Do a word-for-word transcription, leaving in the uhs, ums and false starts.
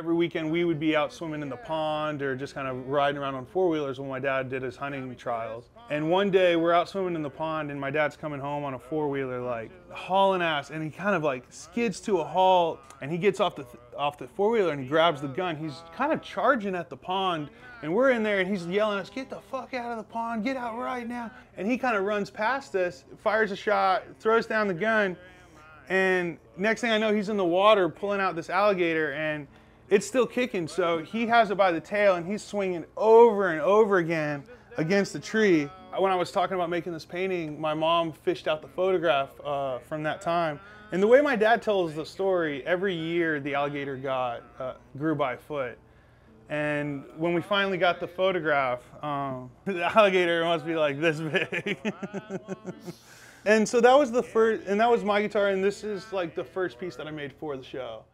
Every weekend we would be out swimming in the pond or just kind of riding around on four-wheelers when my dad did his hunting trials. And one day we're out swimming in the pond and my dad's coming home on a four-wheeler like hauling ass, and he kind of like skids to a halt and he gets off the th off the four-wheeler and he grabs the gun. He's kind of charging at the pond and we're in there and he's yelling at us, "Get the fuck out of the pond, get out right now." And he kind of runs past us, fires a shot, throws down the gun, and next thing I know he's in the water pulling out this alligator, and it's still kicking, so he has it by the tail and he's swinging over and over again against the tree. When I was talking about making this painting, my mom fished out the photograph uh, from that time. And the way my dad tells the story, every year the alligator got, uh, grew by a foot. And when we finally got the photograph, um, the alligator must be like this big. And so that was the first, and that was my guitar, and this is like the first piece that I made for the show.